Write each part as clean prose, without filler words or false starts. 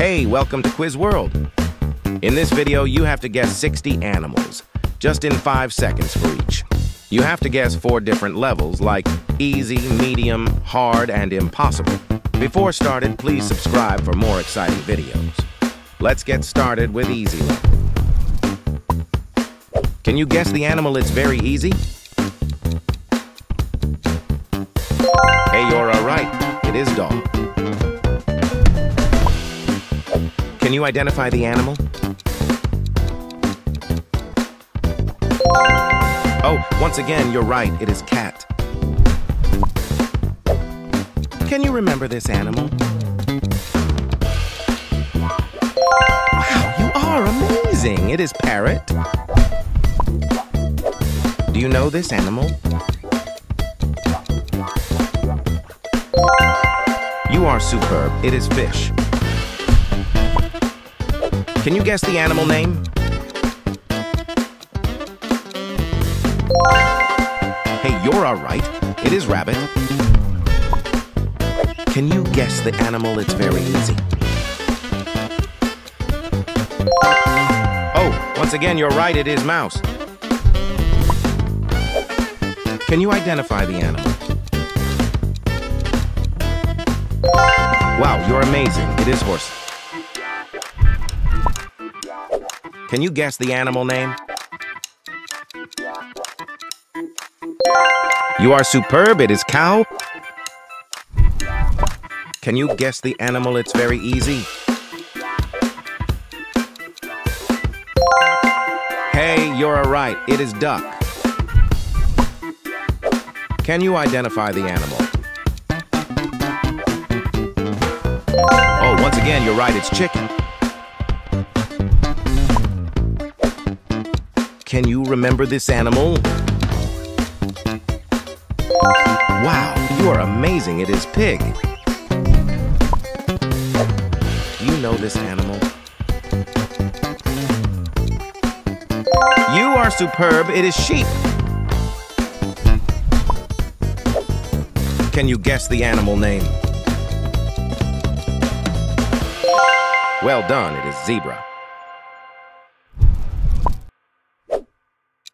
Hey, welcome to Quiz World. In this video, you have to guess 60 animals, just in 5 seconds for each. You have to guess 4 different levels, like easy, medium, hard, and impossible. Before starting, please subscribe for more exciting videos. Let's get started with easy level. Can you guess the animal? It's very easy. Hey, you're alright. It is dog. Can you identify the animal? Oh, once again, you're right. It is cat. Can you remember this animal? Wow, you are amazing. It is parrot. Do you know this animal? You are superb. It is fish. Can you guess the animal name? Hey, you're alright. It is rabbit. Can you guess the animal? It's very easy. Oh, once again, you're right. It is mouse. Can you identify the animal? Wow, you're amazing. It is horse. Can you guess the animal name? You are superb. It is cow. Can you guess the animal? It's very easy. Hey, you're alright. It is duck. Can you identify the animal? Oh, once again, you're right. It's chicken. Can you remember this animal? Wow, you are amazing. It is pig. You know this animal. You are superb. It is sheep. Can you guess the animal name? Well done. It is zebra.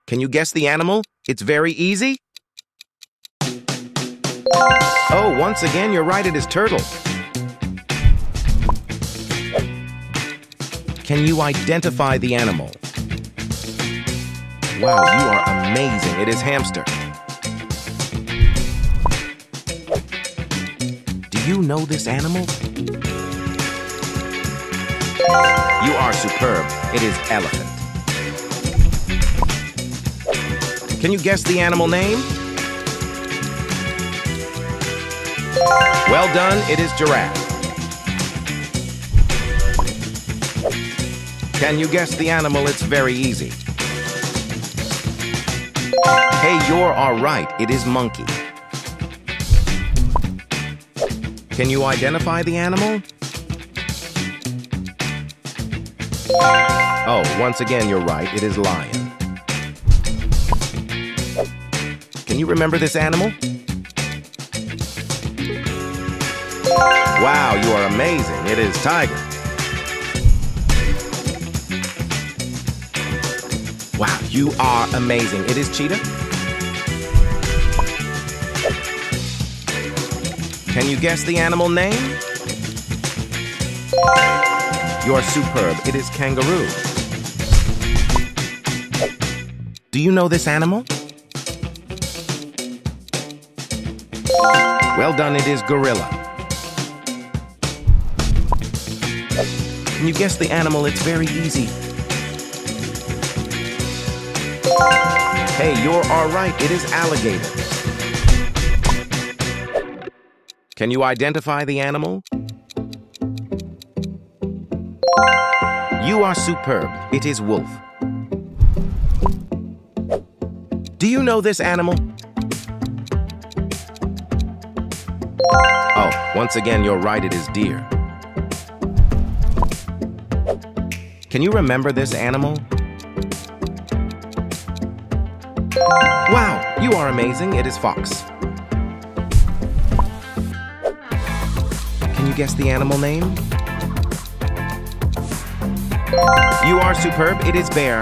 Can you guess the animal? It's very easy. Oh, once again, you're right. It is turtle. Can you identify the animal? Wow, you are amazing. It is hamster. Do you know this animal? You are superb. It is elephant. Can you guess the animal name? Well done. It is giraffe. Can you guess the animal? It's very easy. Hey, you're alright. It is monkey. Can you identify the animal? Oh, once again, you're right. It is lion. Can you remember this animal? Wow, you are amazing. It is tiger. Wow, you are amazing. It is cheetah. Can you guess the animal name? You are superb. It is kangaroo. Do you know this animal? Well done. It is gorilla. Can you guess the animal? It's very easy. Hey, you're alright. It is alligator. Can you identify the animal? You are superb. It is wolf. Do you know this animal? Oh, once again, you're right. It is deer. Can you remember this animal? Wow, you are amazing. It is fox. Can you guess the animal name? You are superb, it is bear.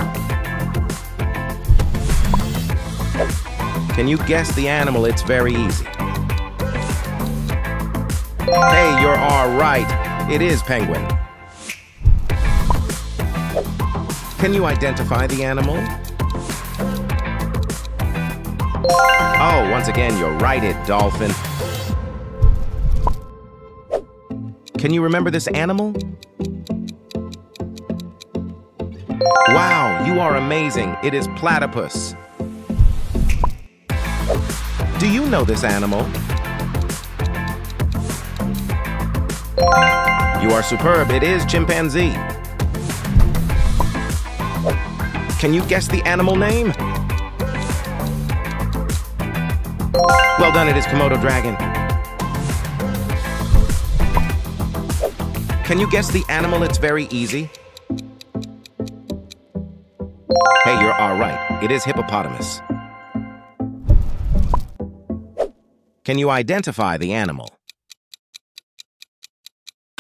Can you guess the animal? It's very easy. Hey, you're all right. It is penguin. Can you identify the animal? Oh, once again, you're right, it dolphin. Can you remember this animal? Wow, you are amazing. It is platypus. Do you know this animal? You are superb. It is chimpanzee. Can you guess the animal name? Well done, it is Komodo dragon. Can you guess the animal? It's very easy. Hey, you're all right. It is hippopotamus. Can you identify the animal?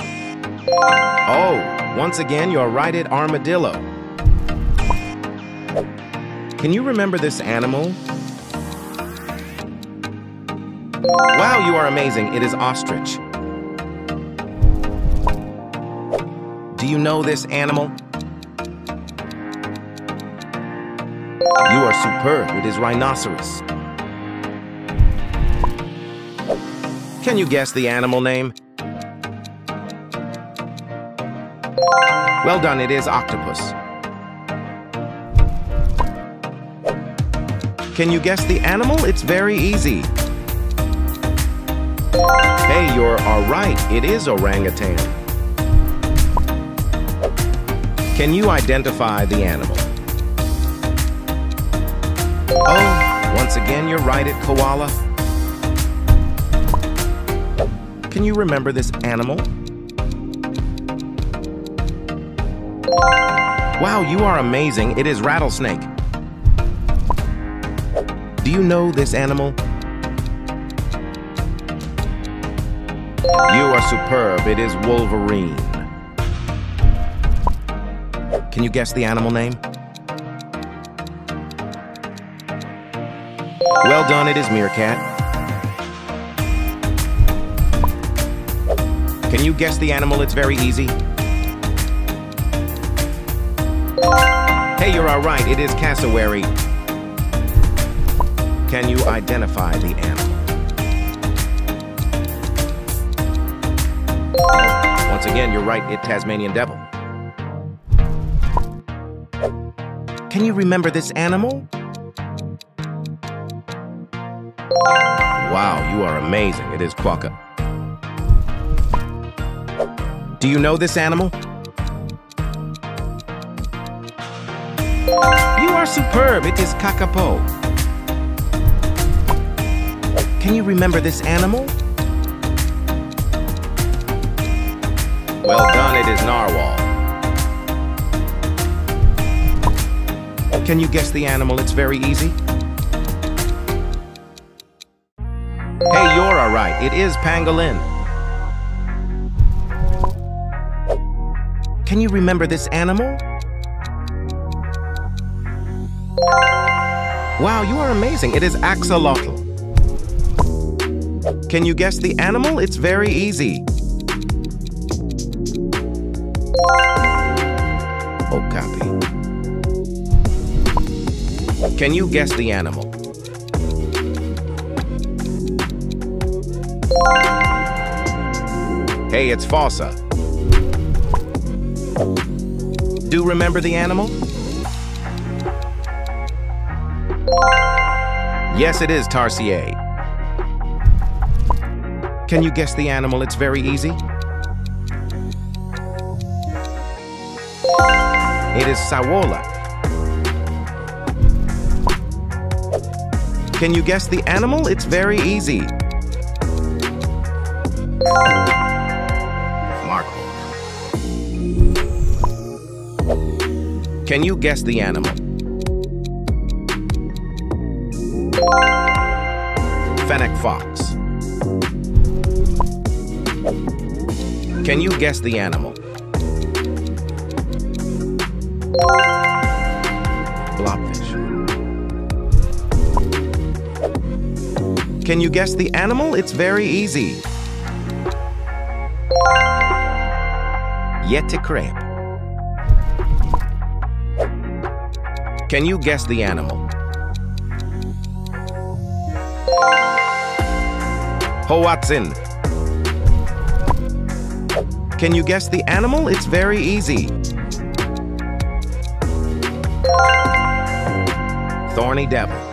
Oh, once again, you're right at armadillo. Can you remember this animal? Wow, you are amazing. It is ostrich. Do you know this animal? You are superb. It is rhinoceros. Can you guess the animal name? Well done, it is octopus. Can you guess the animal? It's very easy. Hey, you're all right. It is orangutan. Can you identify the animal? Oh, once again, you're right at koala. Can you remember this animal? Wow, you are amazing. It is rattlesnake. Do you know this animal? You are superb. It is wolverine. Can you guess the animal name? Well done, it is meerkat. Can you guess the animal? It's very easy. Hey, you're all right. It is cassowary. Can you identify the animal? Once again, you're right. It's Tasmanian devil. Can you remember this animal? Wow, you are amazing. It is Quokka. Do you know this animal? You are superb. It is Kakapo. Can you remember this animal? Well done. It is narwhal. Can you guess the animal? It's very easy. Hey, you're all right. It is pangolin. Can you remember this animal? Wow, you are amazing. It is axolotl. Can you guess the animal? It's very easy. Oh, copy. Can you guess the animal? Hey, it's Fossa. Do you remember the animal? Yes, it is Tarsier. Can you guess the animal? It's very easy. It is Sawola. Can you guess the animal? It's very easy. Can you guess the animal? Fennec fox. Can you guess the animal? Blobfish. Can you guess the animal? It's very easy. Yeti crab. Can you guess the animal? Hoatzin. Can you guess the animal? It's very easy. Thorny devil.